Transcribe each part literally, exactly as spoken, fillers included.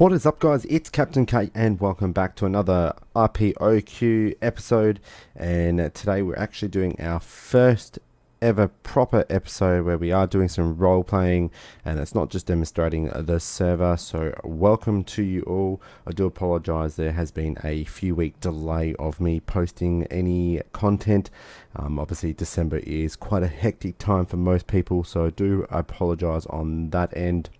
What is up, guys? It's Captain K and welcome back to another R P O Q episode. And today we're actually doing our first ever proper episode where we are doing some role playing, and it's not just demonstrating the server. So welcome to you all. I do apologize, there has been a few week delay of me posting any content. Um, obviously December is quite a hectic time for most people, so I do apologize on that end.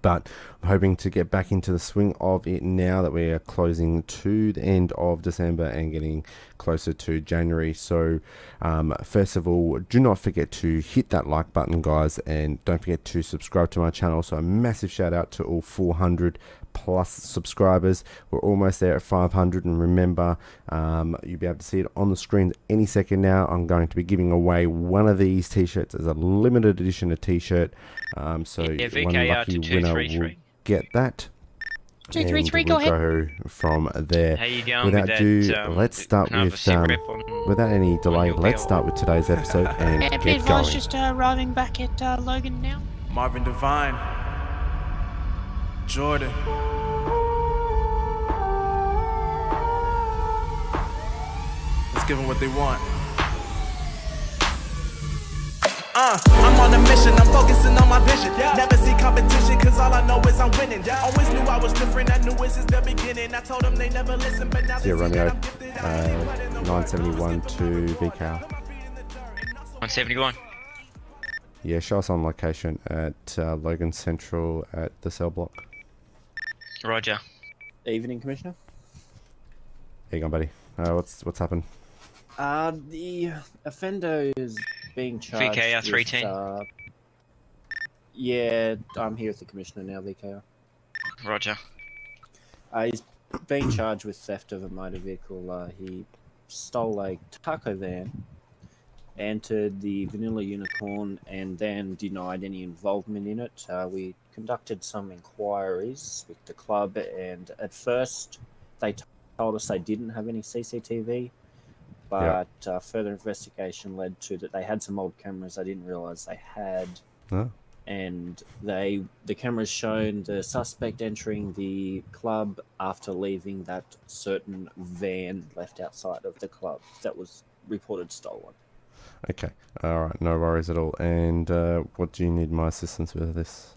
But I'm hoping to get back into the swing of it now that we are closing to the end of December and getting closer to January. So um, first of all, do not forget to hit that like button, guys, and don't forget to subscribe to my channel. So a massive shout out to all four hundred plus subscribers. We're almost there at five hundred, and remember, um, you'll be able to see it on the screen any second now. I'm going to be giving away one of these t-shirts as a limited edition of t-shirt, um, so yeah, one lucky winner will get that. two three three, we'll go ahead. Go from there. How you going without with do, that, um, let's start with um, on, without any delay. Let's start with today's episode and yeah, get going. Just uh, arriving back at uh, Logan now. Marvin Divine, Jordan, let's give them what they want. Uh, I'm on a mission, I'm focusing on my vision. Yeah. Never see competition, cause all I know is I'm winning. Yeah. Always knew I was different, I knew it since the beginning. I told them they never listen, but now they yeah, see I'm gifted. Uh, nine seventy-one to V K R. one seventy-one. Yeah, show us on location at uh, Logan Central at the cell block. Roger. Evening, Commissioner. How you going, buddy? Uh, what's what's happened? Uh, the offender is being charged. V K R three ten. Uh, yeah, I'm here with the Commissioner now, V K R. Roger. Uh, he's being charged with theft of a motor vehicle. Uh, he stole a taco van, entered the Vanilla Unicorn, and then denied any involvement in it. Uh, we conducted some inquiries with the club, and at first they told us they didn't have any C C T V. But yeah. uh, further investigation led to that they had some old cameras I didn't realise they had. Huh? And they the cameras shown the suspect entering the club after leaving that certain van left outside of the club that was reported stolen. Okay. All right. No worries at all. And uh, what do you need my assistance with this?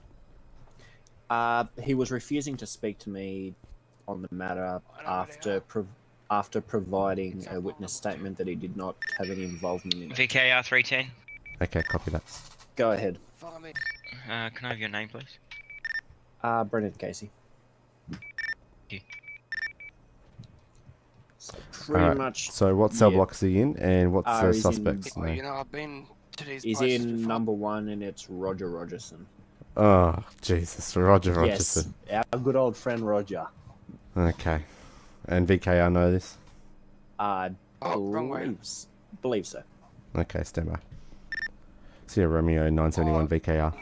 Uh, he was refusing to speak to me on the matter after... Pro after providing a witness statement that he did not have any involvement in it. V K R three ten. Okay, copy that. Go ahead. Follow me. Uh, can I have your name, please? Uh, Brendan Casey. Thank you. So pretty right. much... So what cell yeah. block is he in, and what's uh, the suspect's name? You know, I've been to these he's places in before. Number one, and it's Roger Rogerson. Oh, Jesus, Roger Rogerson. Yes, our good old friend Roger. Okay. And V K R know this? I believe, believe so. Okay, stand by. See you, Romeo nine seventy-one oh, V K R.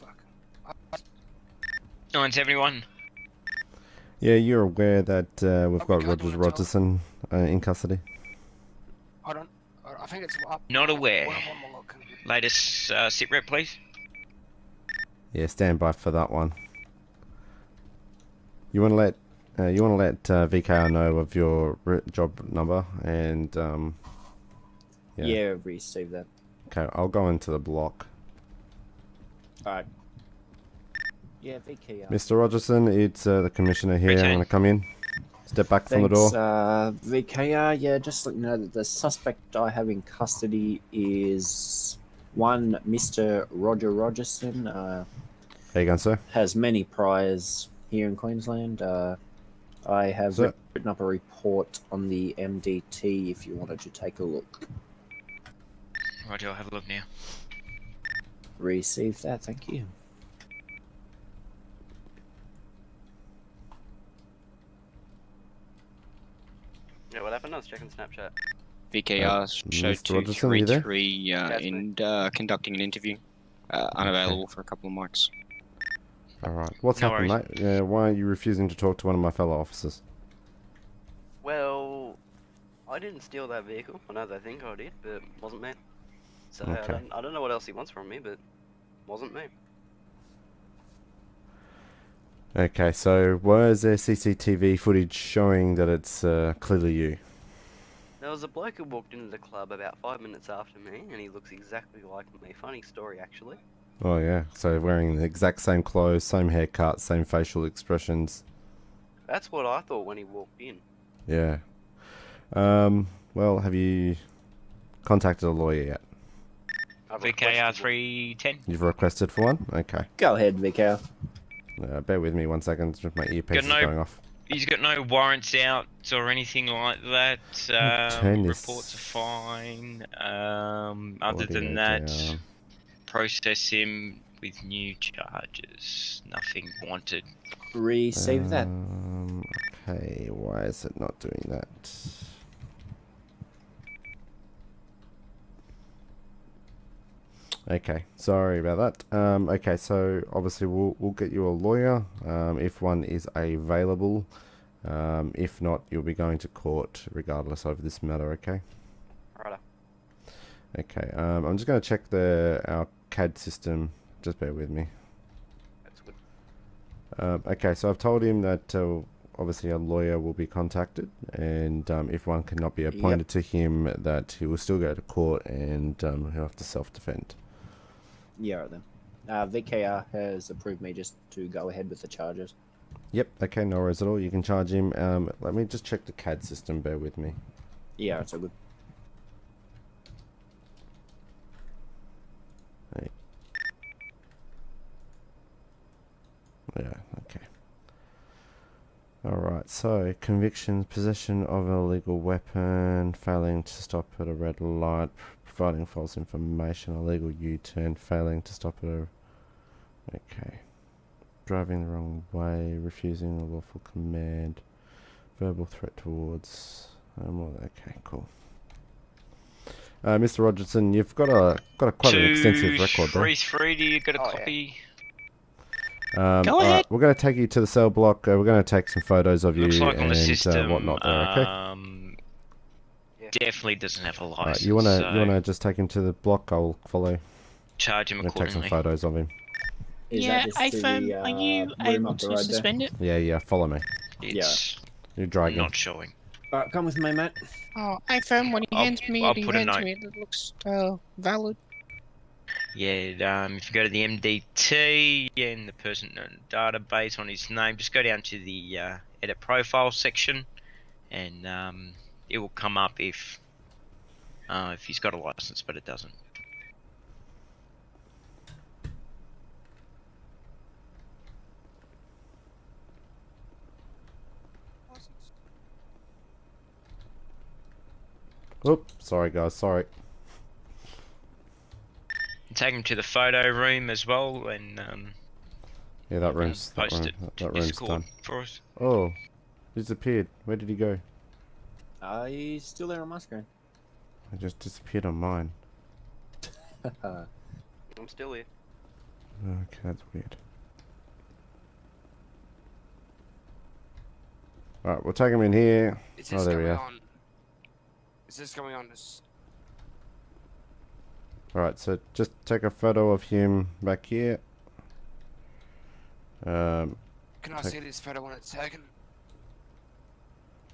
Fuck. nine seventy-one. Yeah, you're aware that uh, we've oh, got Roger Rogerson uh, in custody? I don't... I think it's... Up. Not aware. Latest uh, sit rep, please. Yeah, stand by for that one. You want to let... Uh, you want to let uh, V K R know of your job number and um, yeah. yeah, receive that. Okay, I'll go into the block. Alright. Yeah, V K R. Mister Rogerson, it's uh, the Commissioner here. I'm gonna come in. Step back Thanks, from the door. Uh, V K R, yeah, just let you know that the suspect I have in custody is one Mister Roger Rogerson. Uh, How you going, sir? Has many priors here in Queensland. Uh, I have so, written up a report on the M D T if you wanted to take a look. Roger, I'll have a look now. Receive that, thank you. Yeah, what happened? I was checking Snapchat. V K R uh, showed two three three uh, in uh, conducting an interview. Uh, unavailable okay. for a couple of mics. Alright, what's no happened, worries. mate? Uh, why are you refusing to talk to one of my fellow officers? Well, I didn't steal that vehicle. I know they think I did, but it wasn't me. So okay. I, don't, I don't know what else he wants from me, but it wasn't me. Okay, so why is there C C T V footage showing that it's uh, clearly you? There was a bloke who walked into the club about five minutes after me, and he looks exactly like me. Funny story, actually. Oh yeah, so wearing the exact same clothes, same haircut, same facial expressions. That's what I thought when he walked in. Yeah. Um, well, have you contacted a lawyer yet? V K R three ten. You've requested for one? Okay. Go ahead, V K R. Uh, bear with me one second, my earpiece is going off. He's got no warrants out or anything like that. Um, reports are fine. Um, other than that, process him with new charges. Nothing wanted. Receive um, that. Okay, why is it not doing that? Okay, sorry about that. Um, okay, so obviously we'll, we'll get you a lawyer um, if one is available. Um, if not, you'll be going to court regardless of this matter, okay? Right. Okay, um, I'm just going to check the our C A D system. Just bear with me. That's good. Um, okay, so I've told him that uh, obviously a lawyer will be contacted, and um, if one cannot be appointed yep. to him, that he will still go to court and um, he'll have to self-defend. Yeah, right then. Uh, V K R has approved me just to go ahead with the charges. Yep, okay, no worries at all. You can charge him. Um, let me just check the C A D system, bear with me. Yeah, it's all good. Hey. Yeah, okay. Alright, so conviction, possession of an illegal weapon, failing to stop at a red light, providing false information, illegal U-turn, failing to stop at a... Okay. Driving the wrong way, refusing a lawful command, verbal threat towards... Um, okay, cool. Uh, Mister Rogerson, you've got a got a quite Two, an extensive record there. three three, do you get a oh, copy? Yeah. Um, Go ahead. Right, we're going to take you to the cell block. Uh, we're going to take some photos of Looks you like and system, uh, whatnot there, okay? Um, Definitely doesn't have a license. Right, you wanna so you wanna just take him to the block? I'll follow. Charge him accordingly. Take some photos of him. Is yeah, A F M, uh, are you able to right suspend there? it? Yeah, yeah, follow me. It's yeah, you're dragging. Not showing. Alright, come with me, mate. Oh, A F M, when he I'll, hands me, I'll he put hands a note. me. It looks uh, valid. Yeah, um, if you go to the M D T and the person database on his name, just go down to the uh, edit profile section, and um. It will come up if uh, if he's got a license, but it doesn't. Oops, sorry guys, sorry. Take him to the photo room as well, and um, yeah, that room's that room, that, that room's done for us. Oh, disappeared. Where did he go? Uh, he's still there on my screen. I just disappeared on mine. I'm still here. Okay, that's weird. Alright, we'll take him in here. Is this oh, there we are. On... Is this going on this... Alright, so just take a photo of him back here. Um, Can I take... see this photo when it's taken?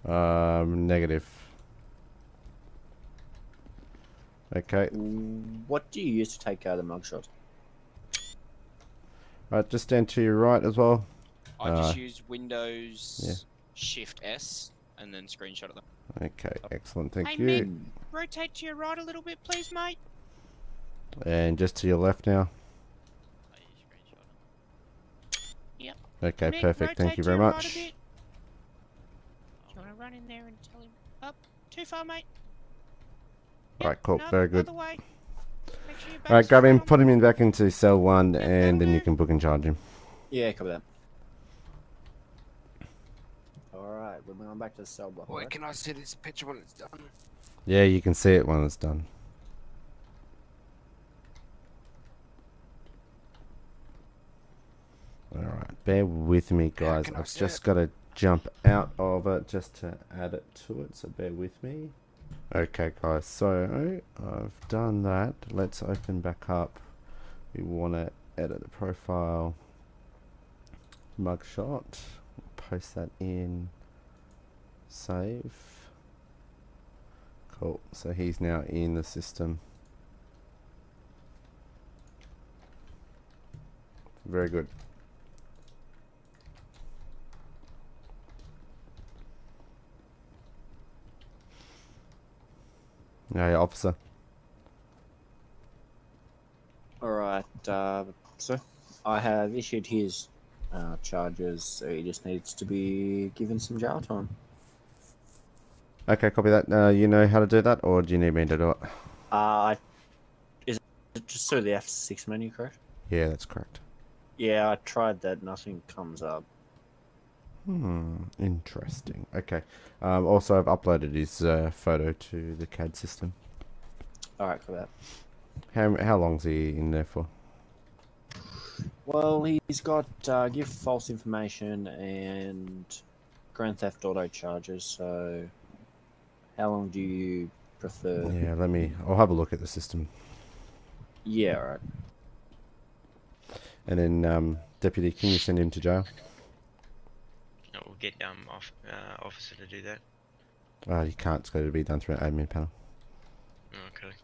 Um, negative. Okay. What do you use to take out uh, the mugshot? Alright, just stand to your right as well. I uh, just use Windows yeah. Shift S and then screenshot at them. Okay, excellent, thank hey, you. Hey, rotate to your right a little bit, please, mate. And just to your left now. Yep. Okay, Mick, perfect, thank you very much. Right Run in there and tell him up too far, mate. Yep. Alright, cool, no, very good. Sure Alright, grab him, put him in back into cell one, and, and then you can book and charge him. Yeah, copy that. Alright, we're going back to the cell block. Wait, right? Can I see this picture when it's done? Yeah, you can see it when it's done. Alright, bear with me, guys. Yeah, I've just got to jump out of it just to add it to it, so bear with me. Okay guys, so I've done that. Let's open back up. We want to edit the profile. mugshot. Post that in. Save. Cool. So he's now in the system. Very good. Hey, officer. Alright, uh, sir. I have issued his uh, charges, so he just needs to be given some jail time. Okay, copy that. Uh, you know how to do that, or do you need me to do it? Uh, is it just through the F six menu, correct? Yeah, that's correct. Yeah, I tried that. Nothing comes up. Hmm, interesting. Okay. Um, also, I've uploaded his uh, photo to the C A D system. Alright, for that. How, how long's he in there for? Well, he's got uh, give false information and Grand Theft Auto charges, so how long do you prefer? Yeah, let me... I'll have a look at the system. Yeah, alright. And then, um, Deputy, can you send him to jail? No, we'll get um off, uh, officer to do that. Uh, you can't. It's going to be done through an admin panel. Okay.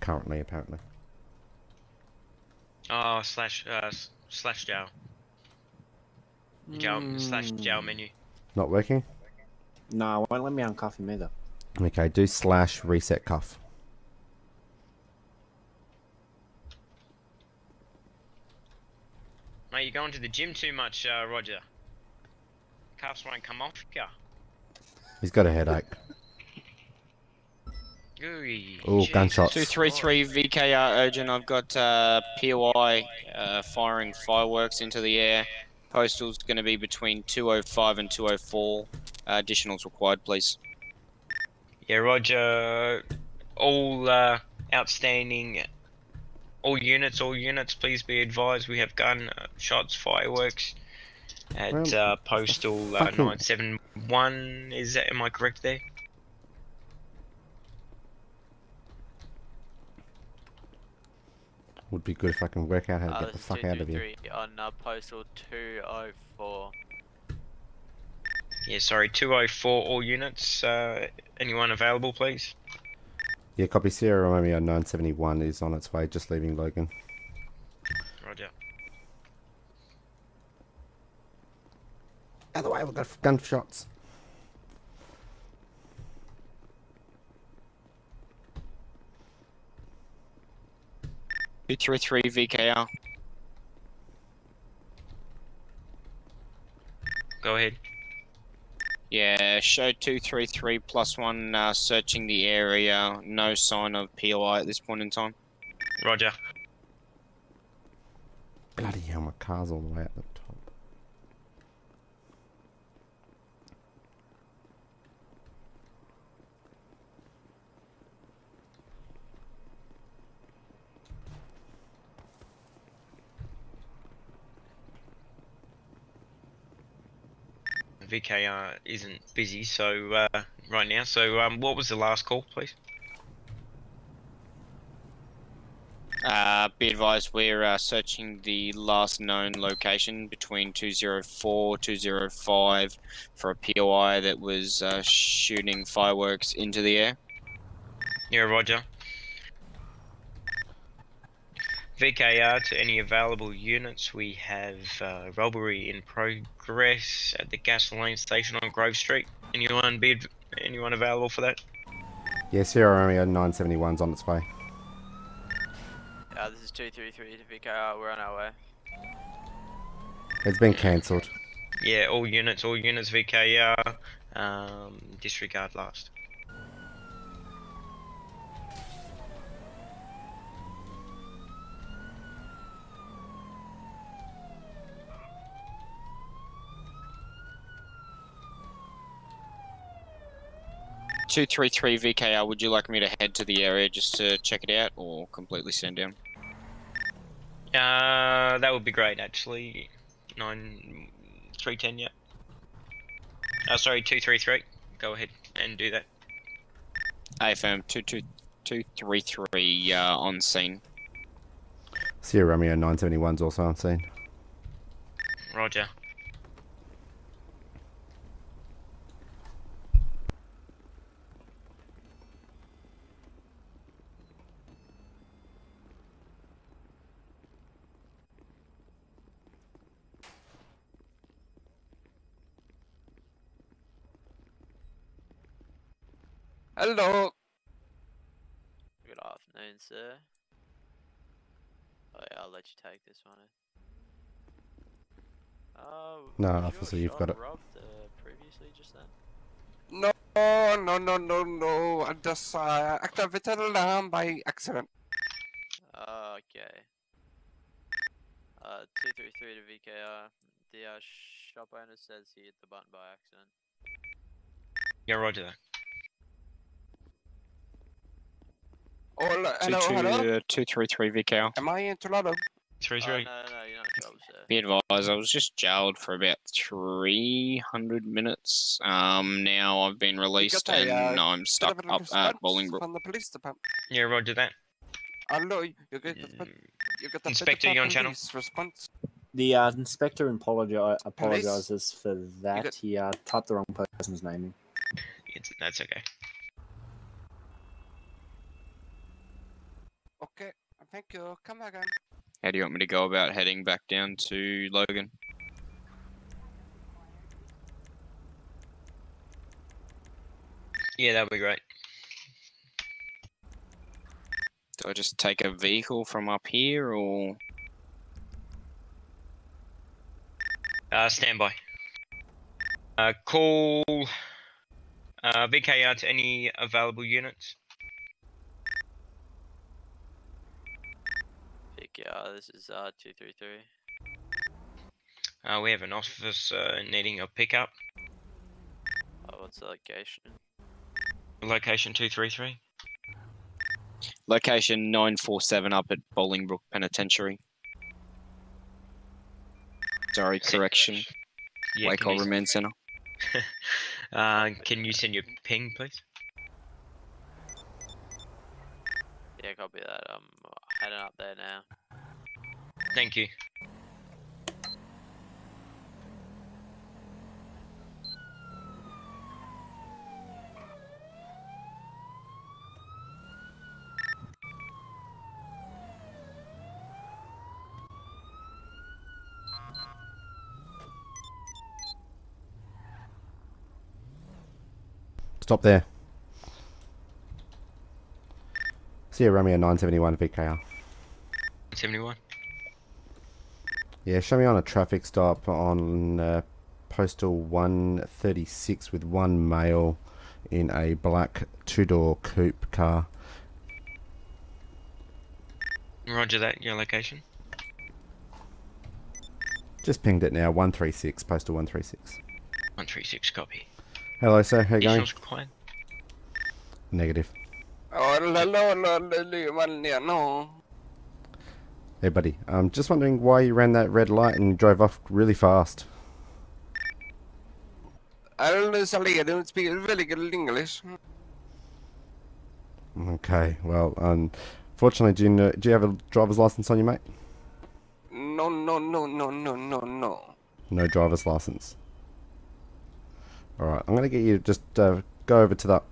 Currently, apparently. Oh, slash uh, slash jail. Jail mm. slash jail menu. Not working? No, it won't let me uncuff him either. Okay, do slash reset cuff. Mate, you're going to the gym too much, uh, Roger. Cuffs won't come off, yeah. He's got a headache. Oh, gunshot. two three three V K R urgent. I've got uh, P O I uh, firing fireworks into the air. Postal's going to be between two oh five and two oh four. Uh, additionals required, please. Yeah, Roger. All uh, outstanding. All units, all units, please be advised. We have gun uh, shots, fireworks at well, uh, postal uh, nine seven one. Is that? Am I correct there? Would be good if I can work out how to uh, get the fuck out of here. On uh, postal two oh four. Yeah, sorry, two oh four. All units, uh, anyone available, please? Yeah, copy. Sierra Romeo nine seventy-one is on its way, just leaving Logan. Roger. Out of the way, we've got gunshots. two three three V K R. Go ahead. Yeah, show two three three plus one uh, searching the area. No sign of P O I at this point in time. Roger. Bloody hell, my car's all the way up the top. V K R isn't busy, so uh, right now. So, um, what was the last call, please? Uh, be advised, we're uh, searching the last known location between two oh four, two oh five for a P O I that was uh, shooting fireworks into the air. Yeah, Roger. V K R to any available units. We have uh, robbery in progress at the gasoline station on Grove Street. Anyone be anyone available for that? Yes, here are only nine seventy-one's on its way. Uh, this is two three three to V K R. We're on our way. It's been cancelled. Yeah, all units, all units. V K R, um, disregard last. two three three V K R, would you like me to head to the area just to check it out, or completely send down? Uh, that would be great, actually. nine three ten, yeah. Oh, sorry, two three three. Go ahead and do that. A F M, two three three uh, on scene. Sierra Romeo nine seventy-one's also on scene. Roger. Hello. Good afternoon, sir. Oh, yeah, I'll let you take this one. Oh, no, officer, you've got it. Robbed, uh, previously just then? No, no, no, no, no. I just uh, activated alarm by accident. Okay. Uh, two three three to V K R. The uh, shop owner says he hit the button by accident. Yeah, roger that. Oh, hello, two, two, hello? Uh, two three three V K L. Am I in Toronto? three three. Oh, no, no, you're not in trouble, sir. Be advised, I was just jailed for about three hundred minutes. Um, now I've been released and a, uh, I'm stuck up at Bowling Brook. From the police department. Yeah, roger that. Hello, you got the, mm. you got the inspector, you on channel? Response. The uh, inspector apologi apologizes for that. Got... He uh, typed the wrong person's name in. It's, that's okay. Okay, thank you. Come back again. How do you want me to go about heading back down to Logan? Yeah, that would be great. Do I just take a vehicle from up here, or...? Uh, standby. Uh, call... Uh, V K R to any available units. Yeah, this is uh two three three. Uh, we have an officer needing a pickup. Oh, what's the location? Location two three three. Location nine four seven up at Bowling Brook Penitentiary. Sorry, correction. Yeah, Wacol Remand Centre. uh, can you send your ping, please? Yeah, copy that. I'm heading up there now. Thank you. Stop there. See you, Romeo nine seventy-one V K R. seventy-one? Yeah, show me on a traffic stop on uh, Postal one thirty-six with one male in a black two-door coupe car. Roger that, your location? Just pinged it now, one thirty-six, Postal one thirty-six. one thirty-six, copy. Hello, sir, how are you going? Quiet. Negative. Oh, la, la, la, la, la, no. Hey, buddy. I'm just wondering why you ran that red light and drove off really fast. I don't know, Sally. I don't speak really good English. Okay. Well, unfortunately, do you know, do you have a driver's license on you, mate? No, no, no, no, no, no, no. No driver's license. All right. I'm gonna get you to just uh, go over to that.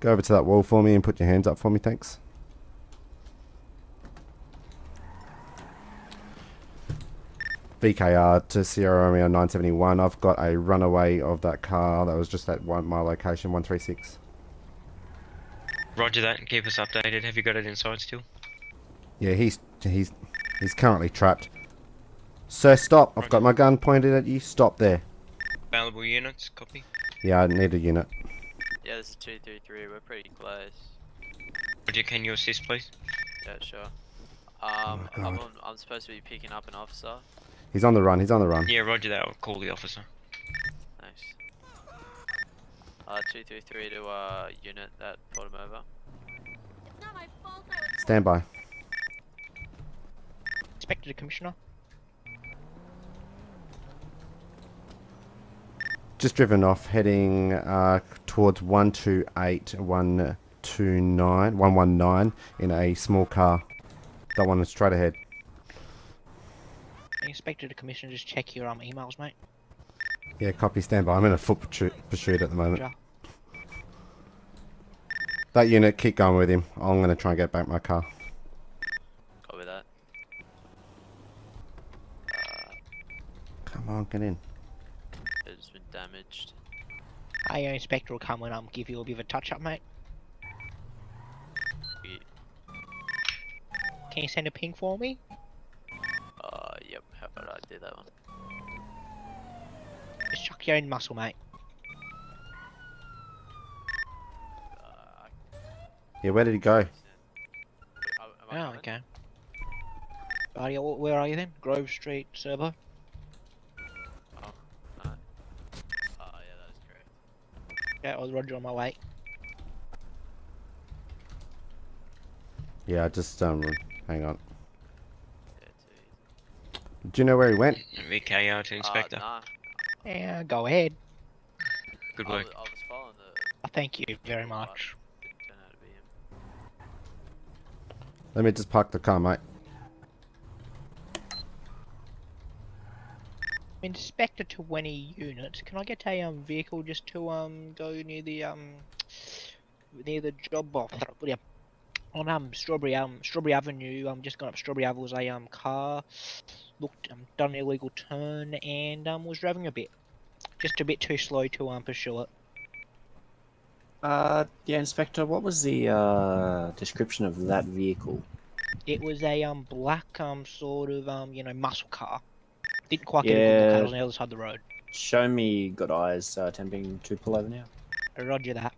Go over to that wall for me and put your hands up for me, thanks. V K R to Sierra Romeo nine seventy-one. I've got a runaway of that car that was just at one, my location, one thirty-six. Roger that, and keep us updated. Have you got it inside still? Yeah, he's he's he's currently trapped. Sir, stop. Roger. I've got my gun pointed at you. Stop there. Available units, copy. Yeah, I need a unit. Yeah, this is two three three, we're pretty close. Roger, can you assist, please? Yeah, sure. Um, oh I'm, on, I'm supposed to be picking up an officer. He's on the run, he's on the run. Yeah, roger that, I'll call the officer. Thanks. Uh, two three three to, uh, unit that brought him over. It's not my fault, I was... Stand by. Inspector to Commissioner. Just driven off, heading uh, towards one two eight, one two nine, one one nine in a small car. That one is straight ahead. expected a commissioner. Just check your um, emails, mate. Yeah, copy, stand by. I'm in a foot pursuit at the moment. Sure. That unit, keep going with him. I'm going to try and get back my car. Copy that. Uh, Come on, get in. It's been damaged. Our inspector will come and um, give you a bit of a touch-up, mate. Yeah. Can you send a ping for me? Uh, yep. How about I do that one? Just chuck your own muscle, mate. Yeah, where did he go? Oh, okay. Are you, where are you then? Grove Street, Servo? Oh, no. Oh, yeah, that is correct. Yeah, I was Roger on my way. Yeah, I just, um, hang on. Do you know where he went? Vic A R to Inspector. Uh, nah. Yeah, go ahead. Good work. I was, I was following the... Thank you very much. Let me just park the car, mate. Inspector twenty units. Can I get a um vehicle just to um go near the um near the job off on um Strawberry um Strawberry Avenue? I'm um, just going up Strawberry Avenue. Was a um car looked um done an illegal turn and um was driving a bit, just a bit too slow to um pursue it. Uh, yeah, Inspector, what was the, uh, description of that vehicle? It was a, um, black, um, sort of, um, you know, muscle car. Didn't quite get yeah. a good look at it on the other side of the road. Show me good eyes, uh, attempting to pull over now. Roger that.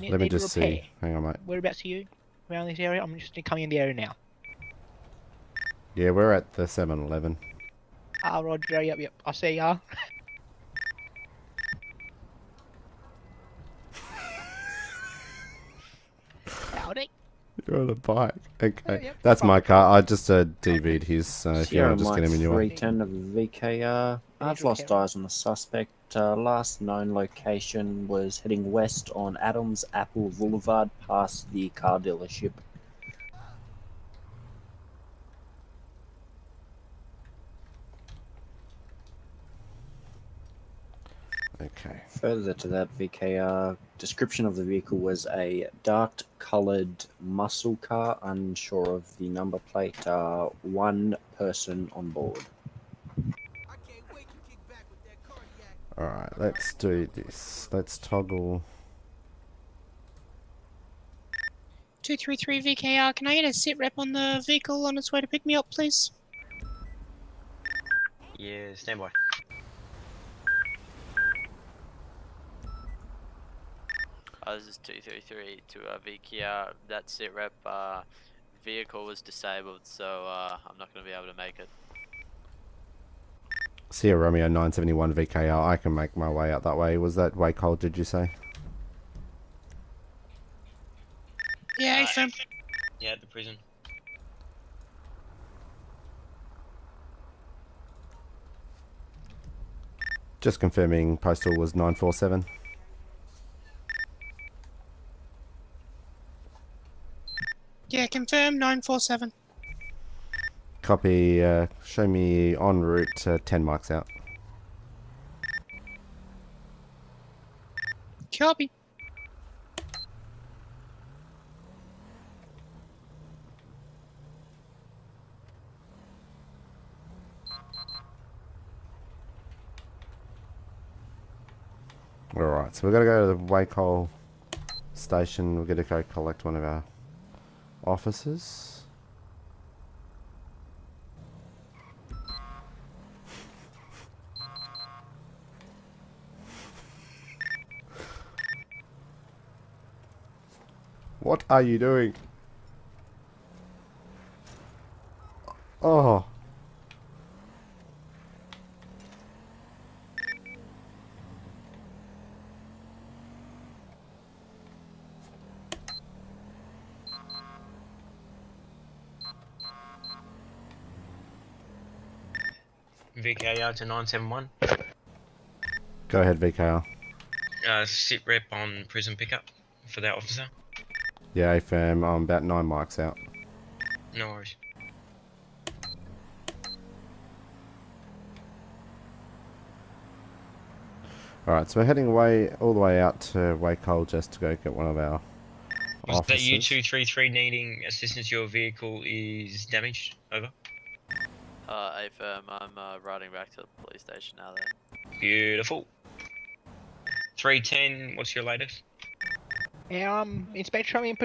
Let me just see. Hang on, mate. Whereabouts are you? Around this area? I'm just coming in the area now. Yeah, we're at the seven eleven. Ah, Roger, yep, yep. I see ya. You're on a bike. Okay, oh, yep. That's my car. I just uh, D V'd his. Uh, if you want to just get him in your way. three ten of V K R. I've lost eyes on the suspect. Uh, last known location was heading west on Adams Apple Boulevard past the car dealership. Okay. Further to that, V K R, description of the vehicle was a dark coloured muscle car, unsure of the number plate, uh, one person on board. Alright, let's do this. Let's toggle. two three three V K R, can I get a sit rep on the vehicle on its way to pick me up, please? Yeah, stand by. Uh, this is two three three to uh, V K R. That sit rep uh, vehicle was disabled, so uh, I'm not going to be able to make it. Sierra Romeo nine seventy-one V K R. I can make my way out that way. Was that Wacol, did you say? Yeah, uh, yeah, at the prison. Just confirming postal was nine four seven. Yeah, confirm nine four seven. Copy. Uh, show me en route uh, ten marks out. Copy. All right, so we're gonna go to the Wacol station. We're gonna go collect one of our officers. What are you doing? Oh. V K R to nine seven one. Go ahead, V K R. Uh, sit rep on prison pickup for that officer. Yeah, A F M, I'm about nine marks out. No worries. Alright, so we're heading way all the way out to Wacol just to go get one of our officers. That U two thirty-three needing assistance, your vehicle is damaged, over. Uh, A-firm, I'm uh, riding back to the police station now then. Beautiful. three ten, what's your latest? Um, Inspector, I'm in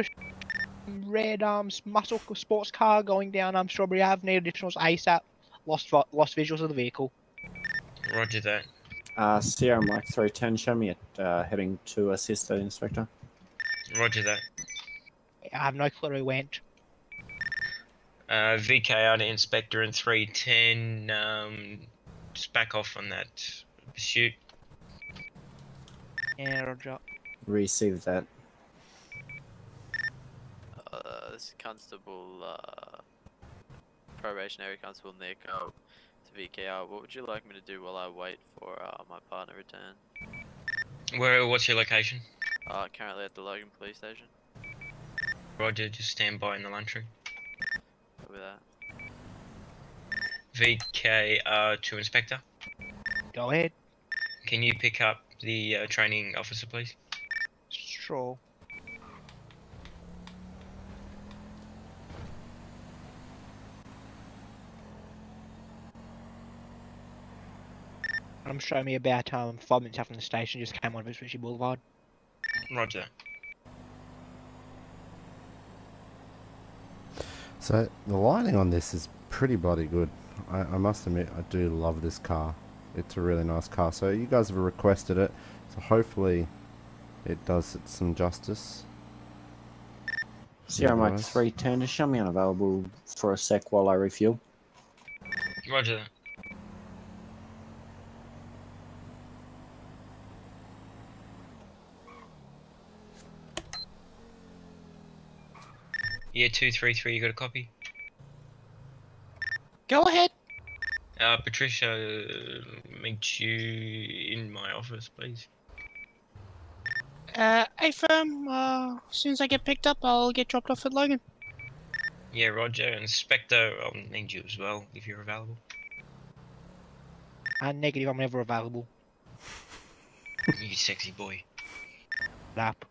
red um, muscle sports car going down um, Strawberry Avenue, additionals ASAP, lost, lost visuals of the vehicle. Roger that. Uh, Sierra Mike three ten, show me it, uh, heading to assist that Inspector. Roger that. I have no clue where he went. Uh, V K out to Inspector in three ten, um, just back off on that pursuit. Yeah, roger. Receive that. Uh, this is Constable, uh, Probationary Constable Nick, oh. V K R, what would you like me to do while I wait for uh, my partner return? Where? What's your location? Uh, currently at the Logan Police Station. Roger, just stand by in the lunchroom. Copy that. V K R to Inspector. Go ahead. Can you pick up the uh, training officer, please? Sure. I'm showing me about um, five minutes out from the station, just came on Vespucci Boulevard. Roger. So, the lighting on this is pretty bloody good. I, I must admit, I do love this car. It's a really nice car. So, you guys have requested it, so hopefully it does it some justice. Sierra Mike three ten, just show me unavailable for a sec while I refuel. Roger that. Yeah, two three three, you got a copy? Go ahead! Uh, Patricia, meet you in my office, please. Uh, A-firm, uh, as soon as I get picked up, I'll get dropped off at Logan. Yeah, roger. Inspector, I'll need you as well, if you're available. Uh, negative, I'm never available. You sexy boy. Lap.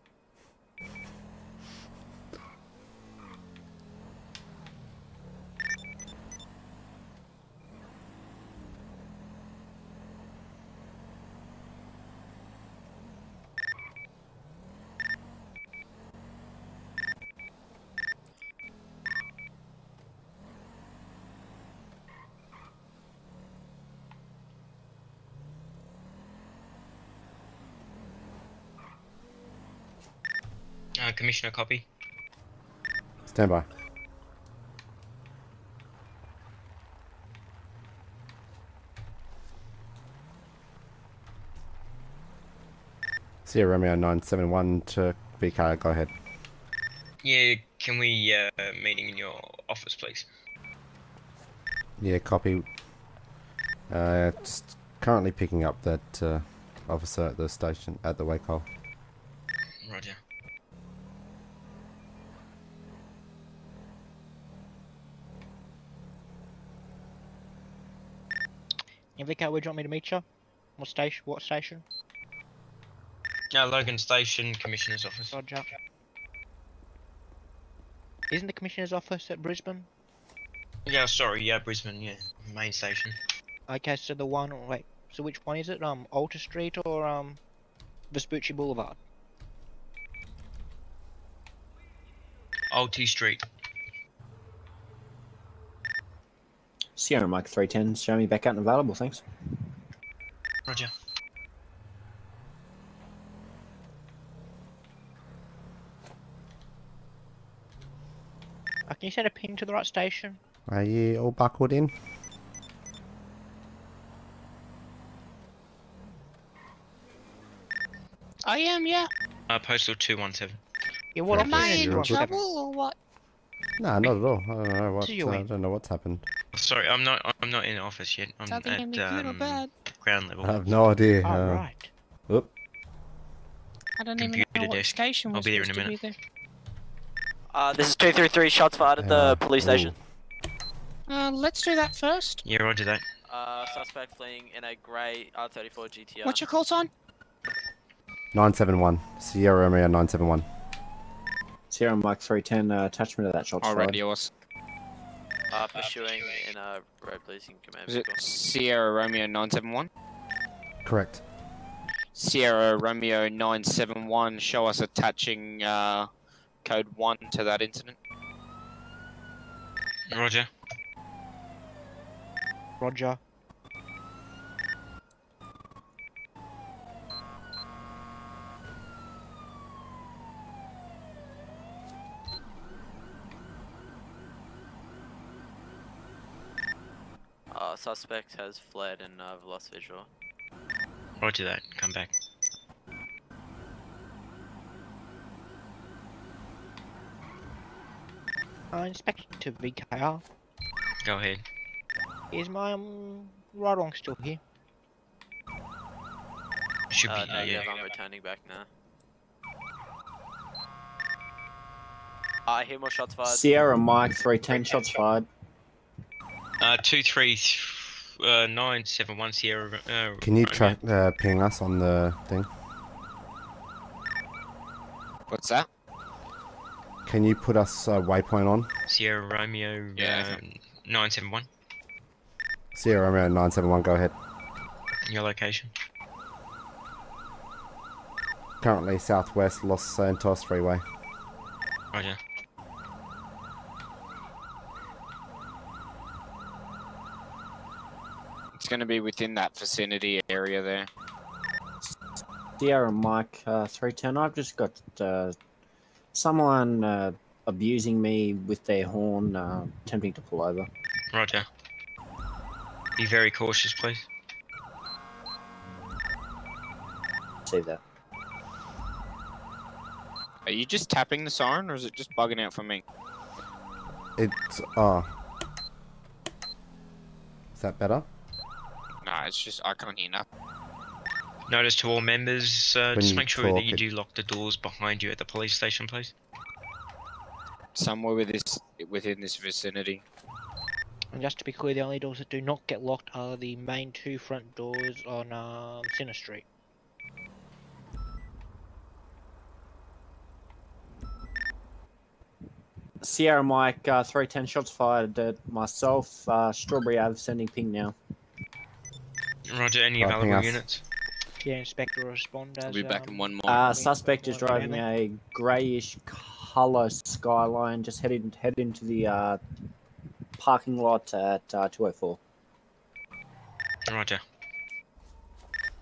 Uh, Commissioner, copy. Stand by. Sierra Romeo nine seven one to V K, go ahead. Yeah, can we uh, meeting in your office, please? Yeah, copy. Uh, just currently picking up that uh, officer at the station, at the Wacol. Roger. Vicar, where do you want me to meet you? What station? What station? No, Logan Station, Commissioner's Office. Roger. Isn't the Commissioner's Office at Brisbane? Yeah, sorry, yeah, Brisbane, yeah, main station. Okay, so the one, wait, so which one is it? Um, Alter Street or um, Vespucci Boulevard? Alta Street. Sierra Mike three ten, show me back out and available, thanks. Roger. Uh, can you send a ping to the right station? Are you all buckled in? I am, yeah. Uh, postal two one seven. Yeah, what, am I in trouble or what? Nah, not at all. I don't know what, uh, I don't know what's happened. Sorry, I'm not. I'm not in the office yet. I'm Something at um, bad. ground level. I have no idea. All uh, right. Oop. I don't Computer even know what desk. station was I'll be there in a minute. There. Uh, this is two three three, shots fired at the police station. Uh, let's do that first. Yeah, roger that. Uh, suspect fleeing in a grey R thirty-four G T R. What's your call sign? nine seven one. Sierra Romeo nine seven one. Sierra Mike three ten, uh, attachment to that shot. All right, yours. Uh, pursuing in a road policing command. Is it Sierra Romeo nine seven one? Correct. Sierra Romeo nine seven one, show us attaching uh, code one to that incident. Roger. Roger. Uh, suspect has fled and I've uh, lost visual. Roger that, come back. Uh, inspection to V K R. Go ahead. Is my um, right wrong still here? Should uh, be no, yeah, I'm returning back now. I hear more shots fired. Sierra Mike three ten, shots fired. Uh, two three nine seven one Sierra. Uh, Can you track uh, ping us on the thing? What's that? Can you put us uh, waypoint on? Sierra Romeo yeah, um, nine seven one. Sierra Romeo nine seven one, go ahead. Your location? Currently Southwest Los Santos Freeway. Roger. It's going to be within that vicinity area there. Sierra Mike uh, three ten, I've just got uh, someone uh, abusing me with their horn, uh, attempting to pull over. Roger. Be very cautious, please. See that. Are you just tapping the siren, or is it just bugging out for me? It's, uh... Is that better? Nah, it's just, I can't hear nothing. Notice to all members, uh, just make sure that you do lock the doors behind you at the police station, please. Somewhere with this, within this vicinity. And just to be clear, the only doors that do not get locked are the main two front doors on um, Sinner Street. Sierra Mike, uh, three ten, shots fired at myself, uh, Strawberry Ave, sending ping now. Roger, any right, available units? Yeah, inspector will respond as... We'll be um, back in one more. Uh, suspect is driving a greyish colour Skyline, just headed, head into the uh, parking lot at uh, two oh four. Roger.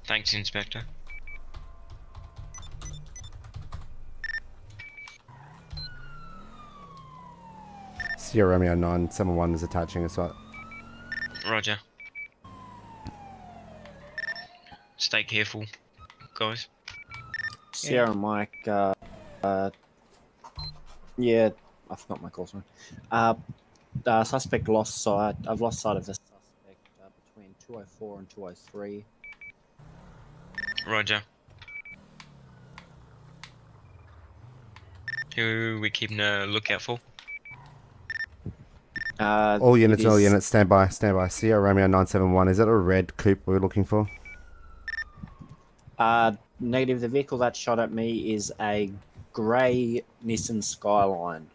Thanks, Inspector. Sierra Romeo nine seven one is attaching as well. Roger. Stay careful, guys. Sierra yeah. Mike, uh, uh, yeah, I forgot my call sign. Uh, uh, suspect lost sight. I've lost sight of the suspect uh, between two oh four and two oh three. Roger. Who are we keeping a lookout for? Uh, all units, is... all units, stand by, stand by. Sierra Romeo nine seven one, is that a red coupe we're looking for? Uh, negative, the vehicle that shot at me is a grey Nissan Skyline.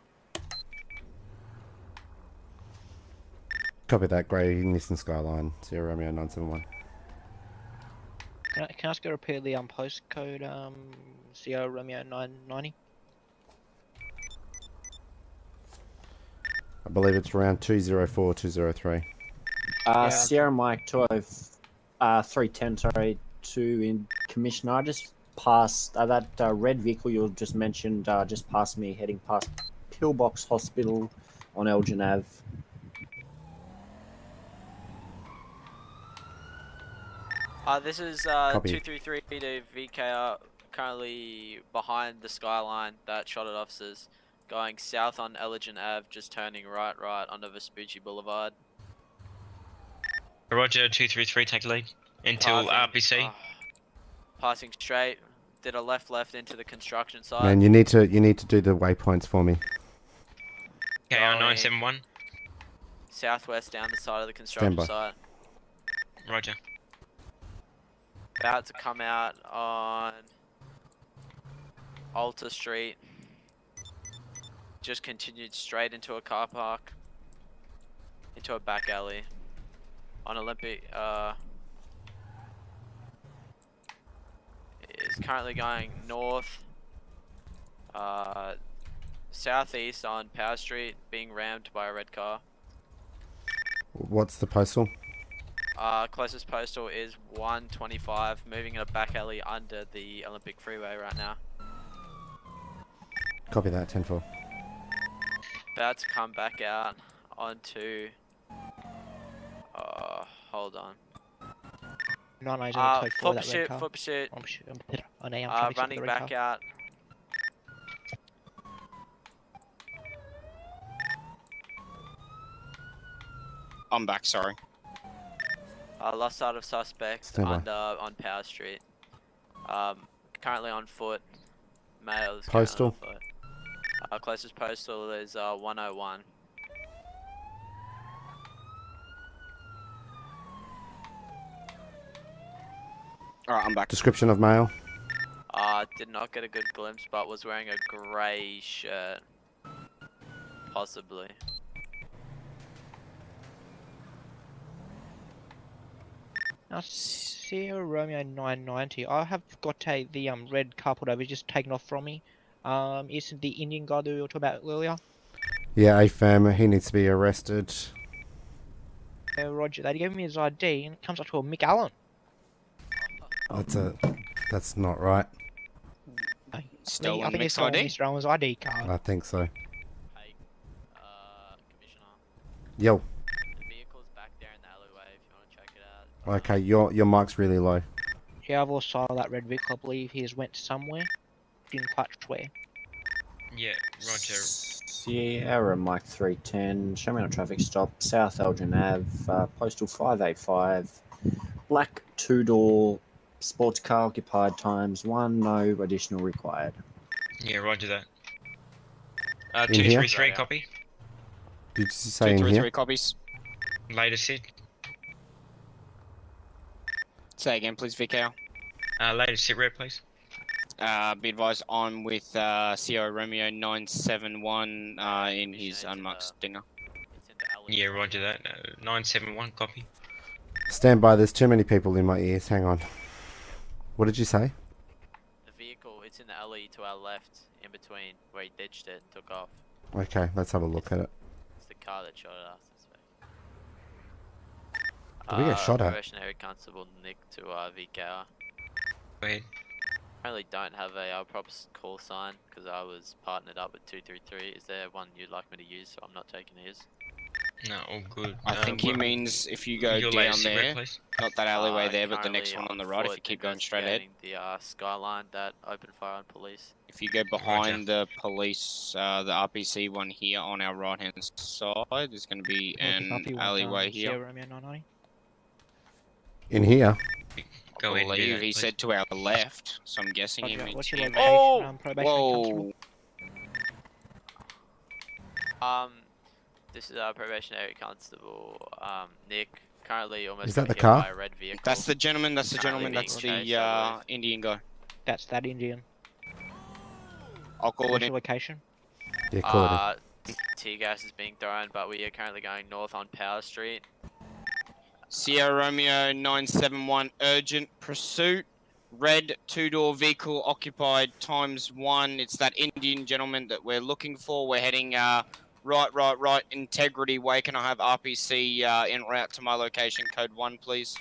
Copy that, grey Nissan Skyline, Sierra Romeo nine seven one. Can I, can I just go repair the um, postcode, um, Sierra Romeo nine ninety? I believe it's around two oh four, two oh three. Uh, yeah. Sierra Mike two oh, uh, three ten, sorry. To in commissioner, I just passed uh, that uh, red vehicle you just mentioned. Uh, just passed me, heading past Pillbox Hospital on Elgin Avenue. Uh, this is uh, two three three to V K R, currently behind the Skyline that shot at officers, going south on Elgin Avenue, just turning right, right onto Vespucci Boulevard. Roger, two three three, take lead. Until passing, R P C. Uh, passing straight, did a left left into the construction site. Man, you need to you need to do the waypoints for me. K R nine seven one. Southwest down the side of the construction site. Roger. About to come out on Alta Street. Just continued straight into a car park. Into a back alley. On Olympic, uh... is currently going north. Uh... Southeast on Power Street, being rammed by a red car. What's the postal? Uh, closest postal is one twenty-five, moving in a back alley under the Olympic freeway right now. Copy that, ten four. About to come back out onto... Uh, hold on. nine eight zero, uh, foot pursuit, foot pursuit. Uh, running back out. I'm back, sorry. Uh, lost sight of suspects under, on Power Street. Um, currently on foot. Males. Postal. On foot. Our closest postal is uh, one oh one. Alright, I'm back. Description of male? Uh, did not get a good glimpse, but was wearing a grey shirt. Possibly. Now, Sierra Romeo nine ninety, I have got a, the um, red car pulled over, just taken off from me. Um, is the Indian guy that we were talking about earlier? Yeah, A F M, he needs to be arrested. Uh, Roger, they gave me his I D and it comes up to a Mick Allen. That's a, that's not right. I think, still I think it's still Mister Allen's I D card. I think so. Hey, uh, Commissioner. Yo. Okay, your your mic's really low. Yeah, I've also saw that red vehicle. I believe he has went somewhere. Didn't quite where. Yeah, Roger. Sierra Mike three ten. Show me on traffic stop. South Elgin Ave. Uh, postal five eight five. Black two door sports car occupied times one. No additional required. Yeah, Roger that. Uh, two here? three three copy. Did you say two three here? three copies? Later, Sid. Say again, please, V K L. Uh, latest sit rep, please. Uh, be advised, I'm with uh, C O Romeo nine seven one uh, in his unmarked stinger. Yeah, Roger that. Uh, nine seven one, copy. Stand by, there's too many people in my ears. Hang on. What did you say? The vehicle, it's in the alley to our left, in between where he ditched it and took off. Okay, let's have a look it's, at it. It's the car that shot at us. Did we get uh, shot at? Probationary Constable Nick to uh, V K R. Wait. Currently don't have a uh, proper call sign because I was partnered up with two three three. Is there one you'd like me to use so I'm not taking his? No, all good. I um, think he means if you go down there, not that alleyway uh, there, but the next one on the right, if you keep going straight ahead. The uh, skyline that opened fire on police. If you go behind Roger. the police, uh, the R P C one here on our right hand side, there's going to be an one, alleyway um, here. Romeo nine ninety. In here. Go I believe in, he please. said to our left, so I'm guessing Roger, he means what's your here. Oh! Um, Whoa! Um, this is our probationary constable, um, Nick. Currently almost is that the car? By a red vehicle. That's the gentleman, that's the gentleman, that's the, uh, Indian guy. That's that Indian. I'll call it in. Location? Yeah, call uh, it in. Tear gas is being thrown, but we are currently going north on Power Street. Sierra Romeo nine seven one, urgent pursuit. Red two-door vehicle occupied times one. It's that Indian gentleman that we're looking for. We're heading uh, right, right, right, Integrity Way. Can I have R P C uh, en route to my location? Code one, please.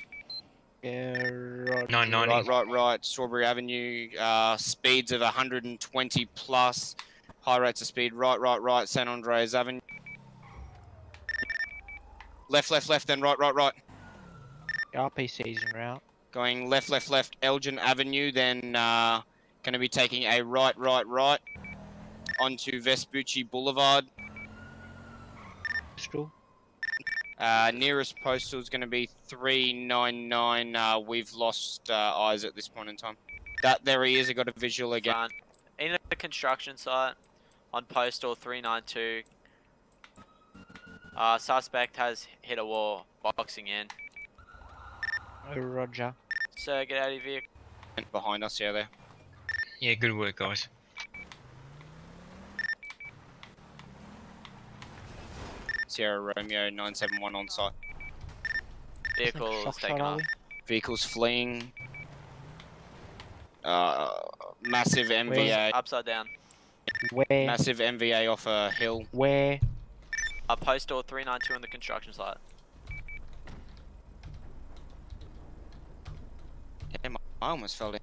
Yeah, right, nine ninety. Right, right, right, Strawberry Avenue. Uh, speeds of one hundred twenty plus. High rates of speed. Right, right, right, San Andreas Avenue. Left, left, left, then right, right, right. R P C's en route. Going left, left, left, Elgin Avenue, then uh, going to be taking a right, right, right onto Vespucci Boulevard. Postal. Uh, nearest postal is going to be three ninety-nine. Uh, we've lost uh, eyes at this point in time. That there he is. I got a visual again. In the construction site on postal three ninety-two, Uh, suspect has hit a wall, boxing in. Roger. Sir, get out of your vehicle. Behind us, yeah, there. Yeah, good work, guys. Sierra Romeo nine seven one on site. Vehicle taken up. Vehicles fleeing. Uh, massive M V A. Upside down. Where? Massive M V A off a hill. Where? A post door three nine two on the construction site. Damn, I almost fell down.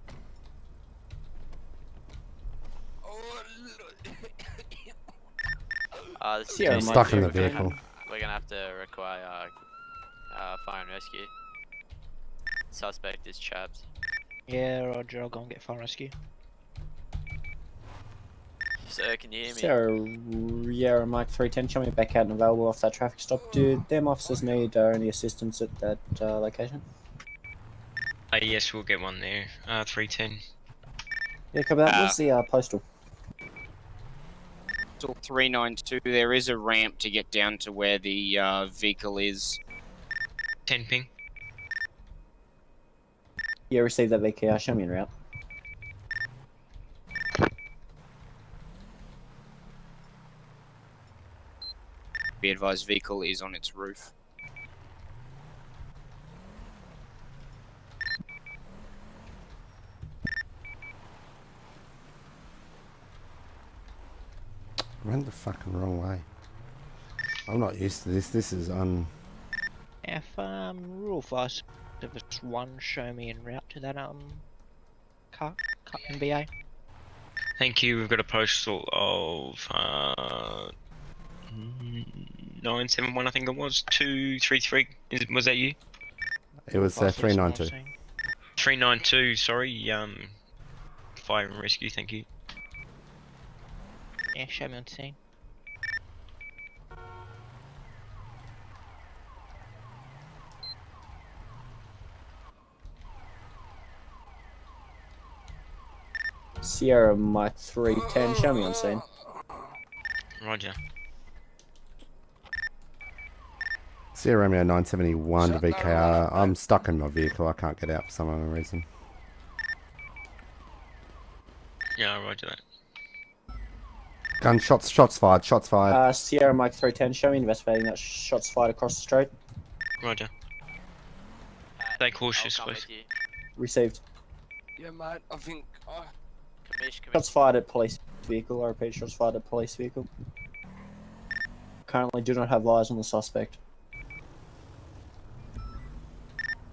Uh, this yeah, is stuck in the vehicle. We're gonna have to require uh, uh, fire and rescue. Suspect is Chabs. Yeah, Roger. I'll go and get fire and rescue. Sir, can you hear me? Sir, yeah, Mike three ten, show me back out and available off that traffic stop. Do them officers need uh, any assistance at that uh, location? Uh, yes, we'll get one there. Uh, three ten. Yeah, come out. Uh, Where's the uh, postal? three nine two, there is a ramp to get down to where the uh, vehicle is. ten ping. Yeah, receive that V K R, show me in route. Be advised, vehicle is on its roof. Ran the fucking wrong way. I'm not used to this. This is un. If um rule fast, if it's one, show me en route to that um car, car N B A. Thank you. We've got a postal of uh nine seven one. I think it was two three three. Is, was that you? It was uh, three nine two. Three nine two. Sorry. Um, fire and rescue. Thank you. Yeah, show me on scene. Sierra Mike three ten, show me on scene. Roger. Sierra Romeo nine seventy-one to V K R. I'm stuck in my vehicle, I can't get out for some other reason. Yeah, roger that. Gun shots, shots fired, shots fired. Uh, Sierra Mike three ten, show me investigating that. Shots fired across the street. Roger. Stay cautious, please. Received. Yeah, mate, I think. Oh. Commish, commish. Shots fired at police vehicle. I repeat, shots fired at police vehicle. Currently, do not have eyes on the suspect.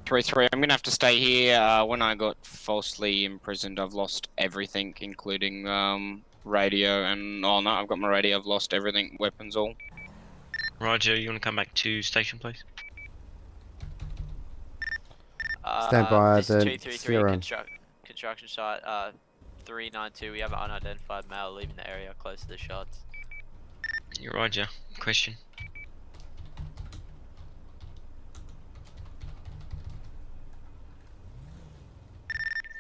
three three, I'm gonna have to stay here. Uh, when I got falsely imprisoned, I've lost everything, including um. radio and oh no, I've got my radio, I've lost everything, weapons all. Roger, you wanna come back to station please? Uh, Stand by uh, the two three three constru construction site, uh three nine two, we have an unidentified male leaving the area close to the shots. You're Roger. Question.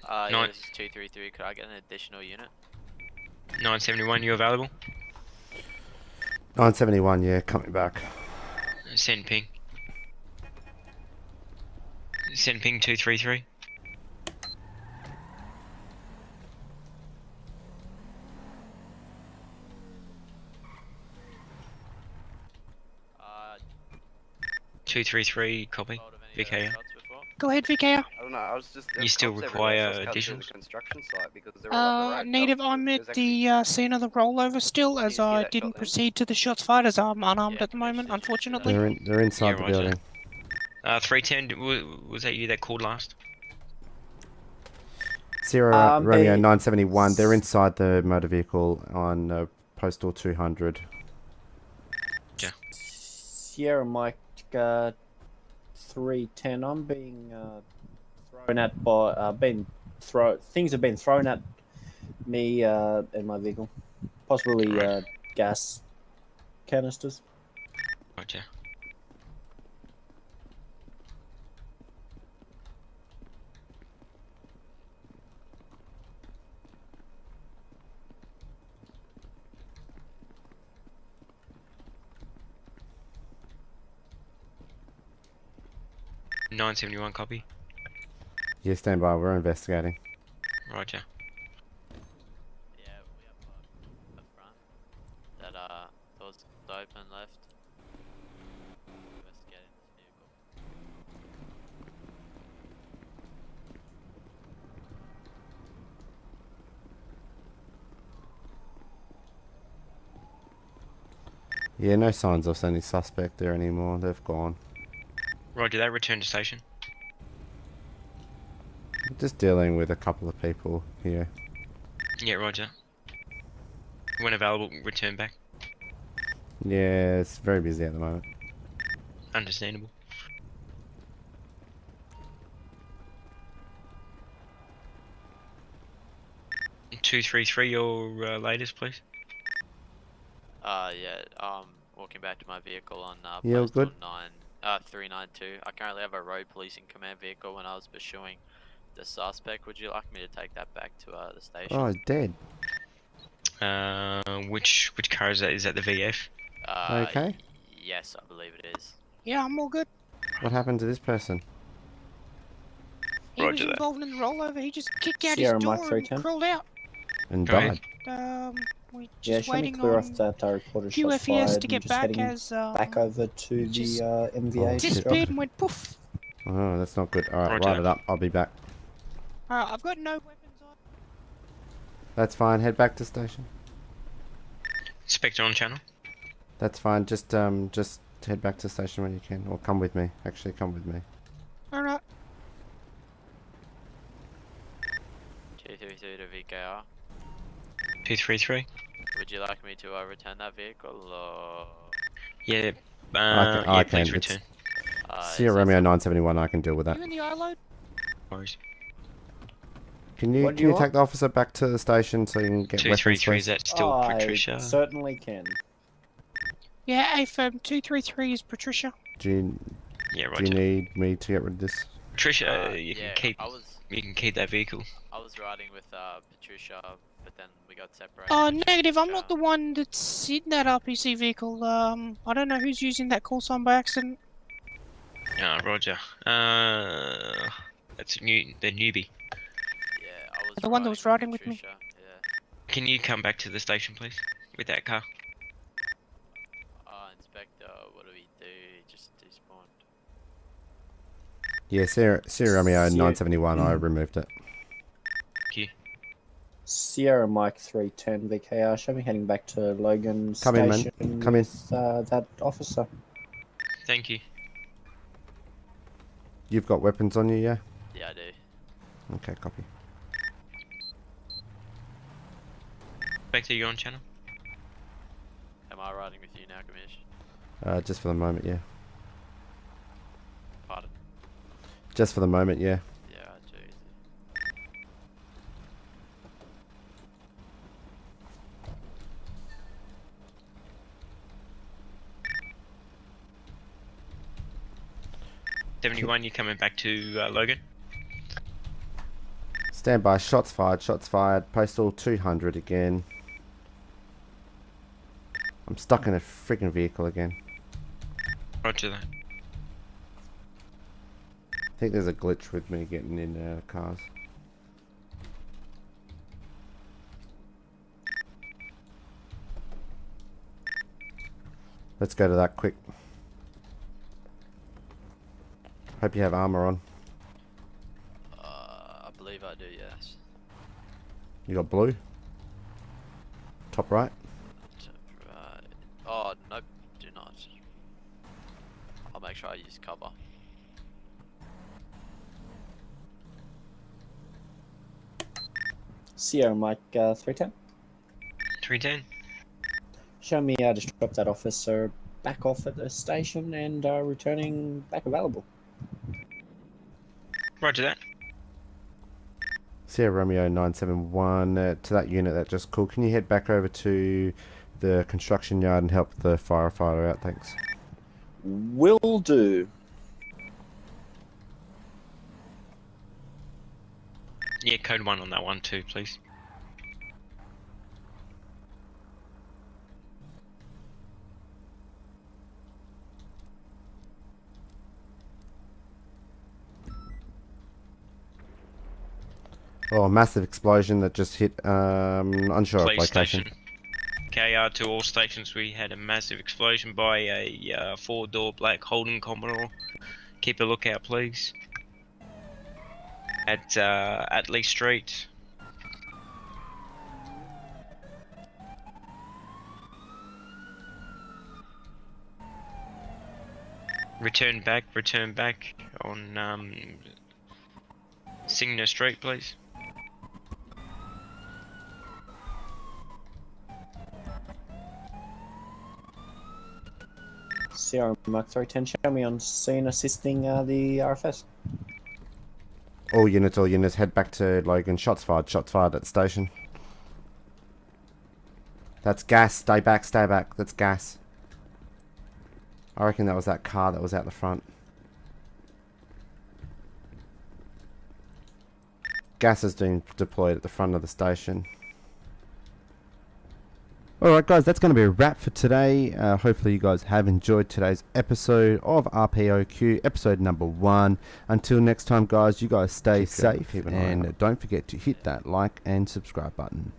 Uh yeah, this is two three three, could I get an additional unit? nine seventy-one, you available? nine seventy-one, yeah, coming back. Send ping. Send ping two three three. Uh, two three three, copy. V K R. Go ahead, V K R. I don't know, I was just... You still require additions? Uh, Native, I'm at the uh, scene of the rollover still, as I didn't proceed to the shots fired, as I'm unarmed yeah, at the moment, unfortunately. They're, in, they're inside yeah, the right building. Uh, three ten, was that you that called last? Sierra um, Romeo eight. nine seventy-one, they're inside the motor vehicle on uh, Postal two hundred. Yeah. Sierra Mike... Uh, three ten. I'm being uh, thrown at by uh, being throw. Things have been thrown at me uh, in my vehicle, possibly uh, gas canisters. Gotcha. nine seventy-one, copy. Yeah, stand by, we're investigating. Roger. Yeah, we have one up front. That, uh, door's open left. Investigating the vehicle. Yeah, no signs of any suspect there anymore, they've gone. Roger, they returned to station. Just dealing with a couple of people here. Yeah, roger. When available, return back. Yeah, it's very busy at the moment. Understandable. two three three, your uh, latest, please. Uh, yeah, um, walking back to my vehicle on uh, yeah, post good. nine, uh, three nine two. I currently have a road policing command vehicle when I was pursuing the suspect. Would you like me to take that back to uh, the station? Oh, dead. Uh, which which car is that? Is that the V F? Uh, okay. Yes, I believe it is. Yeah, I'm all good. What happened to this person? He Roger was that. involved in the rollover. He just kicked out Sierra his door Mike, and crawled out. And Go died. Ahead. Um, we're just yeah, waiting clear on off that, uh, Q F E S to get back as um, back over to the uh, M V A. Disappeared and went poof. Oh, that's not good. All right, Roger. Write it up. I'll be back. Uh, I've got no weapons on. That's fine, head back to station. Spectre on channel. That's fine, just um, just head back to station when you can. Or come with me, actually come with me. Alright. two three three to V K R. two three three. Would you like me to uh, return that vehicle or...? Yeah, uh, I can, yeah I please can. return. Uh, Sierra Romeo nine seventy-one, I can deal with that. You in the I-load? No worries. Can you, can you, you take the officer back to the station so you can get weapons? two three three, is that still oh, Patricia? I certainly can. Yeah, A F M, two three three is Patricia. Do you, yeah, do you need me to get rid of this? Patricia, uh, you, yeah, can keep, was, you can keep that vehicle. I was riding with uh, Patricia, but then we got separated. Oh, uh, negative, I'm not the one that's in that R P C vehicle. Um, I don't know who's using that call sign by accident. Ah, oh, Roger. Uh, that's new, the newbie. The one that was riding with me. Yeah. Can you come back to the station, please, with that car? Uh, Inspector, what do we do? Just despawned. Yeah, Sierra, Sierra Romeo nine seventy-one, mm. I removed it. Okay. Sierra Mike three ten V K R, show me heading back to Logan Come station in, man. Come in. With, uh, that officer. Thank you. You've got weapons on you, yeah? Yeah, I do. Okay, copy. Back to your own channel. Am I riding with you now, Commish? Uh, just for the moment, yeah. Pardon? Just for the moment, yeah. Yeah, I do. seventy-one, you're coming back to uh, Logan? Stand by, shots fired, shots fired, postal two hundred again. I'm stuck in a freaking vehicle again. Roger that. I think there's a glitch with me getting in uh, cars. Let's go to that quick. Hope you have armor on. Uh, I believe I do, yes. You got blue? Top right? Oh, nope, do not. I'll make sure I use cover. Sierra Mike uh, three ten. three ten. Show me how to strip that officer back off at the station and uh, returning back available. Roger that. Sierra Romeo nine seventy-one, uh, to that unit that just called. Can you head back over to the construction yard and help the firefighter out, thanks. Will do. Yeah, code one on that one too, please. Oh, a massive explosion that just hit, um, unsure of location. Station. K R to all stations, we had a massive explosion by a uh, four-door black Holden Commodore. Keep a lookout, please. At uh, Atlee Street. Return back, return back on um, Sinner Street, please. Sierra Mark three ten, show me on scene assisting uh, the R F S. All units, all units, head back to Logan. Shots fired, shots fired at the station. That's gas, stay back, stay back, that's gas. I reckon that was that car that was out the front. Gas is being deployed at the front of the station. Alright guys, that's going to be a wrap for today. Uh, hopefully you guys have enjoyed today's episode of R P O Q, episode number one. Until next time guys, you guys stay safe and don't forget to hit that like and subscribe button.